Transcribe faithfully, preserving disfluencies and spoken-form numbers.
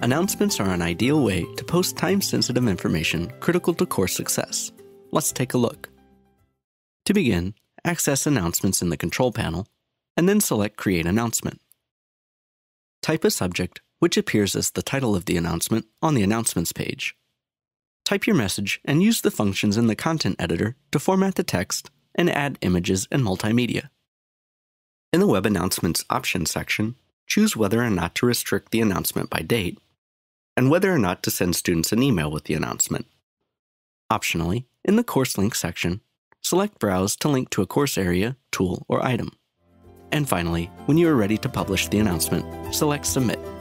Announcements are an ideal way to post time-sensitive information critical to course success. Let's take a look. To begin, access Announcements in the Control Panel, and then select Create Announcement. Type a subject, which appears as the title of the announcement on the Announcements page. Type your message and use the functions in the Content Editor to format the text and add images and multimedia. In the Web Announcements Options section, choose whether or not to restrict the announcement by date, and whether or not to send students an email with the announcement. Optionally, in the Course Link section, select Browse to link to a course area, tool, or item. And finally, when you are ready to publish the announcement, select Submit.